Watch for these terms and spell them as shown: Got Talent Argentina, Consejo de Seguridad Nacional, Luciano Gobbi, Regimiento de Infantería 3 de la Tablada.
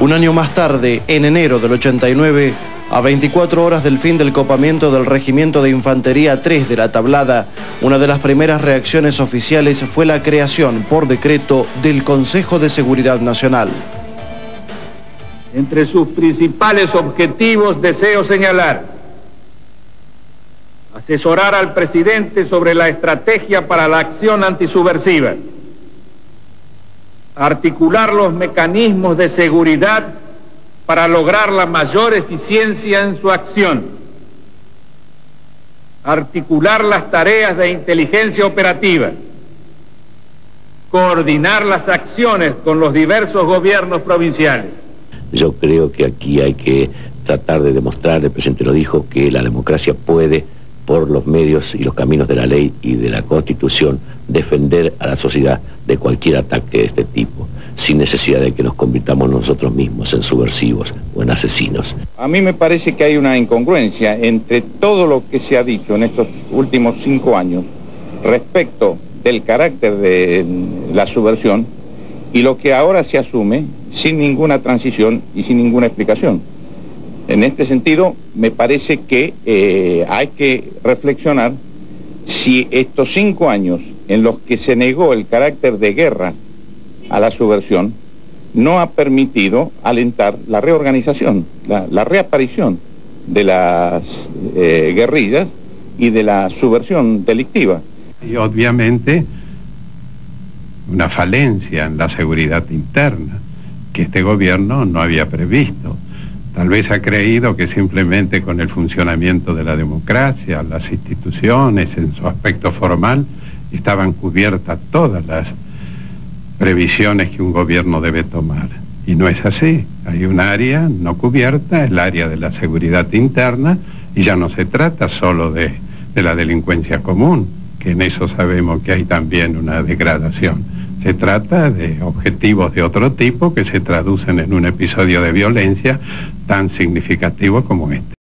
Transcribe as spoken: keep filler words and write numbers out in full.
Un año más tarde, en enero del ochenta y nueve, a veinticuatro horas del fin del copamiento del Regimiento de Infantería tres de la Tablada, una de las primeras reacciones oficiales fue la creación, por decreto, del Consejo de Seguridad Nacional. Entre sus principales objetivos deseo señalar: asesorar al presidente sobre la estrategia para la acción antisubversiva, articular los mecanismos de seguridad para lograr la mayor eficiencia en su acción, articular las tareas de inteligencia operativa, coordinar las acciones con los diversos gobiernos provinciales. Yo creo que aquí hay que tratar de demostrar, el presidente lo dijo, que la democracia puede, por los medios y los caminos de la ley y de la Constitución, defender a la sociedad de cualquier ataque de este tipo, sin necesidad de que nos convirtamos nosotros mismos en subversivos o en asesinos. A mí me parece que hay una incongruencia entre todo lo que se ha dicho en estos últimos cinco años respecto del carácter de la subversión y lo que ahora se asume sin ninguna transición y sin ninguna explicación. En este sentido, me parece que eh, hay que reflexionar si estos cinco años en los que se negó el carácter de guerra a la subversión no ha permitido alentar la reorganización, la, la reaparición de las eh, guerrillas y de la subversión delictiva. Y obviamente una falencia en la seguridad interna que este gobierno no había previsto. Tal vez ha creído que simplemente con el funcionamiento de la democracia, las instituciones en su aspecto formal, estaban cubiertas todas las previsiones que un gobierno debe tomar. Y no es así. Hay un área no cubierta, el área de la seguridad interna, y ya no se trata solo de, de la delincuencia común, que en eso sabemos que hay también una degradación. Se trata de objetivos de otro tipo que se traducen en un episodio de violencia tan significativo como este.